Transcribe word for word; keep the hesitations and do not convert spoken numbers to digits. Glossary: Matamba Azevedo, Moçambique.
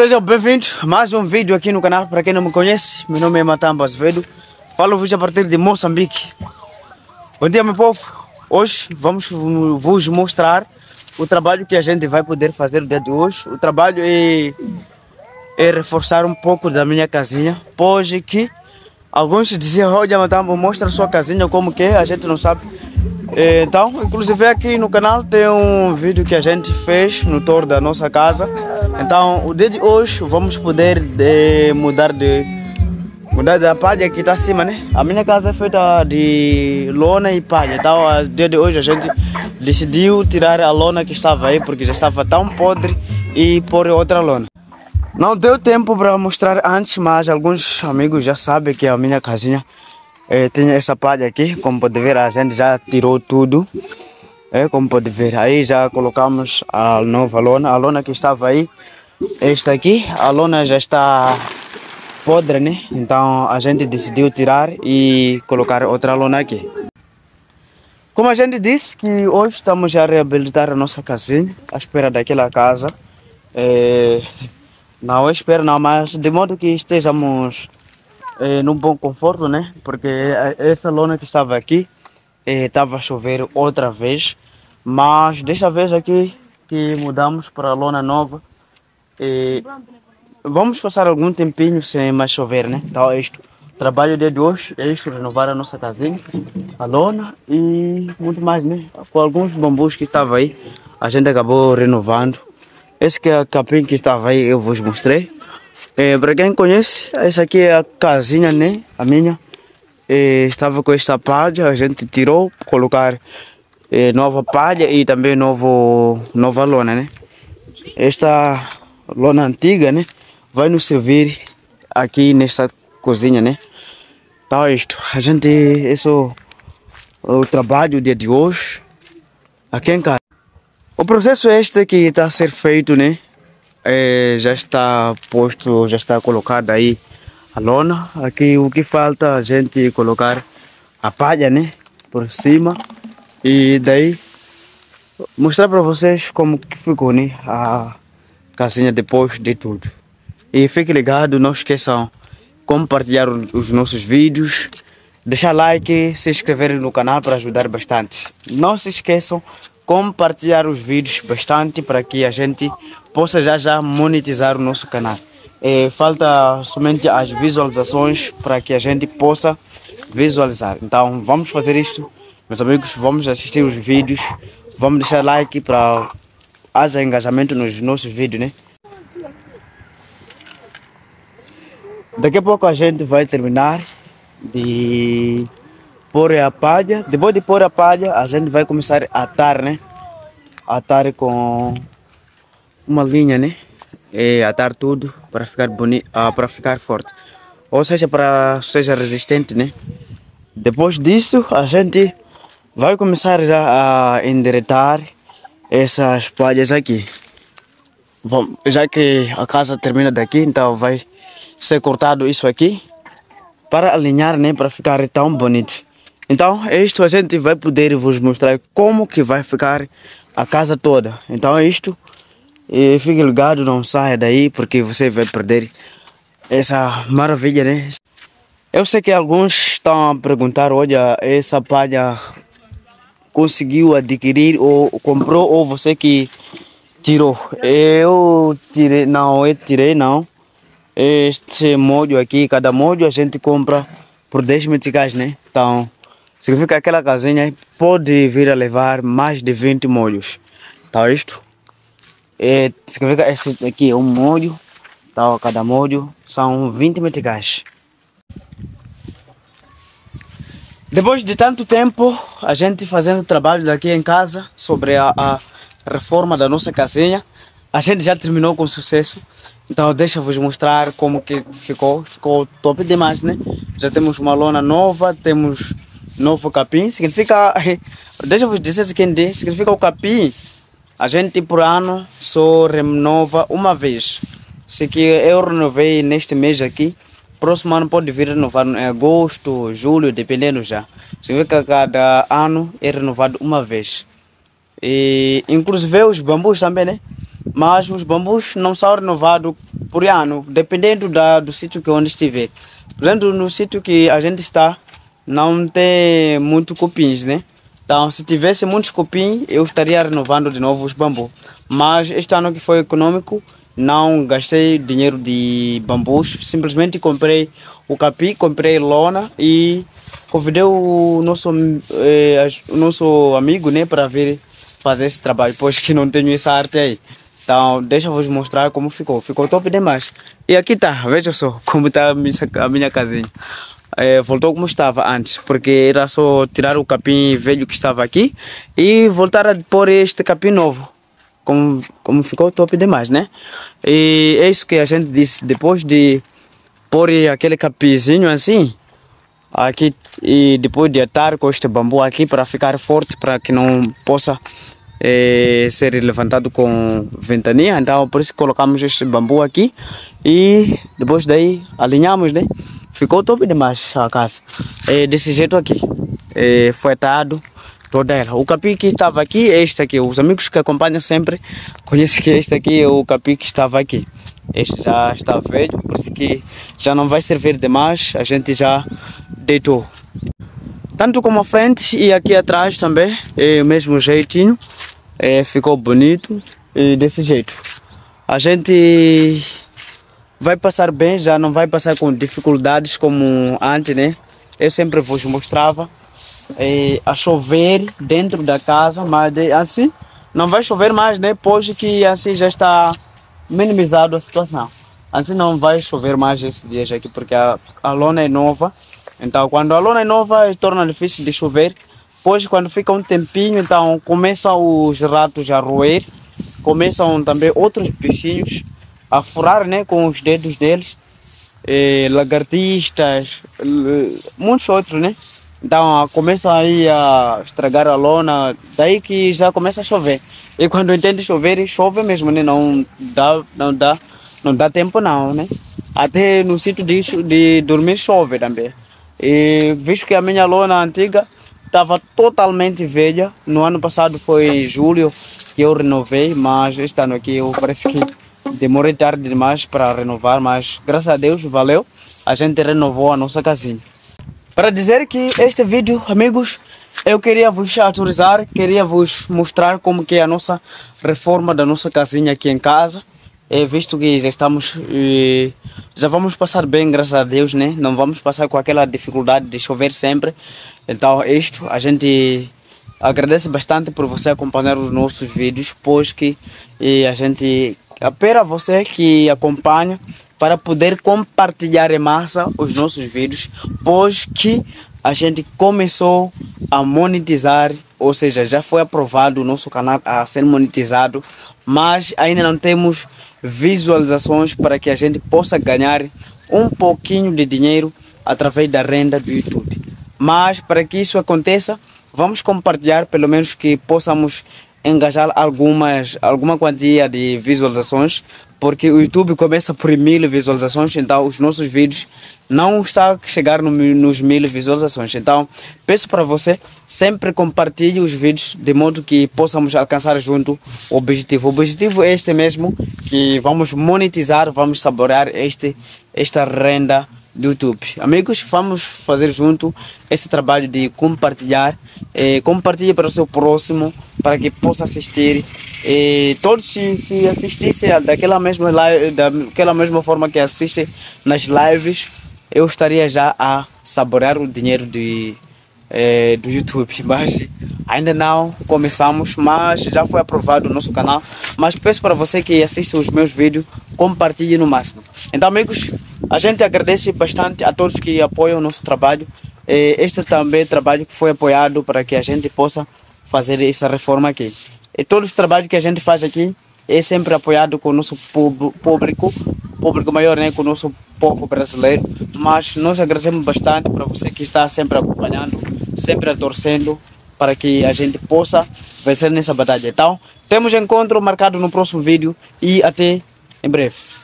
Sejam bem-vindos a mais um vídeo aqui no canal. Para quem não me conhece, meu nome é Matamba Azevedo. Falo-vos a partir de Moçambique. Bom dia, meu povo. Hoje vamos vos mostrar o trabalho que a gente vai poder fazer no dia de hoje. O trabalho é, é reforçar um pouco da minha casinha, pois que alguns diziam: olha, Matamba, mostra a sua casinha como que é, a gente não sabe. Então, inclusive aqui no canal tem um vídeo que a gente fez no tour da nossa casa. Então, o dia de hoje vamos poder de mudar de mudar da palha que está acima, né? A minha casa é feita de lona e palha. Então, o dia de hoje a gente decidiu tirar a lona que estava aí porque já estava tão podre e pôr outra lona. Não deu tempo para mostrar antes, mas alguns amigos já sabem que a minha casinha é, tem essa palha aqui. Como pode ver, a gente já tirou tudo. É, como pode ver, aí já colocamos a nova lona. A lona que estava aí, esta aqui, a lona já está podre, né? Então a gente decidiu tirar e colocar outra lona aqui. Como a gente disse, que hoje estamos a reabilitar a nossa casinha, à espera daquela casa. É, não espero não, mas de modo que estejamos É, num bom conforto, né? Porque essa lona que estava aqui estava é, a chover outra vez, mas dessa vez aqui que mudamos para a lona nova, é, vamos passar algum tempinho sem mais chover, né? Então é isto. O trabalho de hoje é isto, renovar a nossa casinha, a lona e muito mais, né? Com alguns bambus que estavam aí, a gente acabou renovando. Esse que é o capim que estava aí, eu vos mostrei. É, para quem conhece, essa aqui é a casinha, né? A minha. É, estava com esta palha, a gente tirou, colocar é, nova palha e também novo, nova lona, né? Esta lona antiga, né, vai nos servir aqui nesta cozinha, né? Então é isto. A gente, esse é o, o trabalho dia de hoje aqui em casa. O processo é este que está a ser feito, né? É, já está posto, já está colocada aí a lona. Aqui o que falta a gente colocar a palha, né, por cima, e daí mostrar para vocês como que ficou, né, a casinha depois de tudo. E fique ligado, não esqueçam compartilhar os nossos vídeos, deixar like, se inscrever no canal para ajudar bastante. Não se esqueçam compartilhar os vídeos bastante para que a gente possa já já monetizar o nosso canal. É, falta somente as visualizações para que a gente possa visualizar. Então vamos fazer isto, meus amigos, vamos assistir os vídeos, vamos deixar like para haja engajamento nos nossos vídeos, né? Daqui a pouco a gente vai terminar de pôr a palha. Depois de pôr a palha, a gente vai começar a atar, né? Atar com uma linha, né? E atar tudo para ficar bonito, uh, para ficar forte, ou seja, para seja resistente, né? Depois disso, a gente vai começar já a endireitar essas palhas aqui. Bom, já que a casa termina daqui, então vai ser cortado isso aqui para alinhar, né? Para ficar tão bonito. Então, isto a gente vai poder vos mostrar como que vai ficar a casa toda. Então é isto. E fique ligado, não saia daí porque você vai perder essa maravilha, né? Eu sei que alguns estão a perguntar: olha, essa palha conseguiu adquirir ou comprou, ou você que tirou? Eu tirei, não, eu tirei não. Este molho aqui, cada molho a gente compra por dez meticais, né? Então significa que aquela casinha pode vir a levar mais de vinte molhos. Então isto é, significa que esse aqui é um molho. Então cada molho são vinte meticais. Depois de tanto tempo a gente fazendo trabalho daqui em casa sobre a, a reforma da nossa casinha, a gente já terminou com sucesso. Então deixa vos mostrar como que ficou. Ficou top demais, né? Já temos uma lona nova, temos novo capim. Significa, deixa eu vos dizer quem diz, significa o capim a gente por ano só renova uma vez. Se que eu renovei neste mês aqui, próximo ano pode vir renovar em agosto, julho, dependendo já. Significa que cada ano é renovado uma vez. E inclusive os bambus também, né? Mas os bambus não são renovados por ano, dependendo da, do sítio que onde estiver. Por exemplo, no sítio que a gente está, não tem muito cupins, né? Então, se tivesse muitos cupins, eu estaria renovando de novo os bambus. Mas este ano que foi econômico, não gastei dinheiro de bambus. Simplesmente comprei o capi, comprei lona e convidei o nosso, eh, o nosso amigo, né, para vir fazer esse trabalho, pois que não tenho essa arte aí. Então, deixa eu vos mostrar como ficou. Ficou top demais. E aqui tá, veja só como está a minha casinha. É, voltou como estava antes, porque era só tirar o capim velho que estava aqui e voltar a pôr este capim novo, como, como ficou top demais, né? E é isso que a gente disse, depois de pôr aquele capizinho assim aqui e depois de atar com este bambu aqui para ficar forte, para que não possa é, ser levantado com ventania. Então por isso colocamos este bambu aqui e depois daí alinhamos, né? Ficou top demais a casa. É desse jeito aqui. É, foi atado toda ela. O capim que estava aqui é este aqui. Os amigos que acompanham sempre conhecem que este aqui é o capim que estava aqui. Este já está velho, por isso que já não vai servir demais. A gente já deitou. Tanto como a frente e aqui atrás também. É o mesmo jeitinho. É, ficou bonito. E desse jeito. A gente vai passar bem, já não vai passar com dificuldades como antes, né? Eu sempre vos mostrava eh, a chover dentro da casa, mas assim não vai chover mais, né? Pois que assim já está minimizado a situação. Assim não vai chover mais esses dias aqui, porque a, a lona é nova. Então quando a lona é nova, torna difícil de chover. Pois quando fica um tempinho, então começam os ratos a roer, começam também outros bichinhos a furar, né, com os dedos deles, eh, lagartistas, muitos outros, né? Então começa aí a estragar a lona, daí que já começa a chover. E quando entende chover, chove mesmo, né? Não dá, não dá, não dá tempo não, né? Até no sítio de, de dormir chove também. E visto que a minha lona antiga estava totalmente velha, no ano passado foi julho que eu renovei, mas este ano aqui eu parece que demorei tarde demais para renovar, mas graças a Deus, valeu, a gente renovou a nossa casinha. Para dizer que este vídeo, amigos, eu queria vos atualizar, queria vos mostrar como que é a nossa reforma da nossa casinha aqui em casa. É, visto que já estamos, já vamos passar bem, graças a Deus, né? Não vamos passar com aquela dificuldade de chover sempre. Então, isto, a gente agradece bastante por você acompanhar os nossos vídeos, pois que e a gente espera você que acompanha para poder compartilhar em massa os nossos vídeos, pois que a gente começou a monetizar, ou seja, já foi aprovado o nosso canal a ser monetizado, mas ainda não temos visualizações para que a gente possa ganhar um pouquinho de dinheiro através da renda do YouTube. Mas para que isso aconteça, vamos compartilhar, pelo menos que possamos engajar algumas, alguma quantia de visualizações, porque o YouTube começa por mil visualizações, então os nossos vídeos não estão a chegar no, nos mil visualizações. Então peço para você, sempre compartilhe os vídeos de modo que possamos alcançar junto o objetivo. O objetivo é este mesmo, que vamos monetizar, vamos saborear este, esta renda do YouTube. Amigos, vamos fazer junto esse trabalho de compartilhar. Eh, compartilhe para o seu próximo, para que possa assistir. Eh, todos se, se assistissem daquela mesma, live, daquela mesma forma que assistem nas lives, eu estaria já a saborear o dinheiro de, eh, do YouTube. Mas ainda não começamos, mas já foi aprovado o nosso canal. Mas peço para você que assiste os meus vídeos, compartilhe no máximo. Então, amigos, a gente agradece bastante a todos que apoiam o nosso trabalho. Este também é trabalho que foi apoiado para que a gente possa fazer essa reforma aqui. E todo o trabalho que a gente faz aqui é sempre apoiado com o nosso público, público maior, né? Com o nosso povo brasileiro. Mas nós agradecemos bastante para você que está sempre acompanhando, sempre torcendo para que a gente possa vencer nessa batalha. Então, temos encontro marcado no próximo vídeo e até em breve.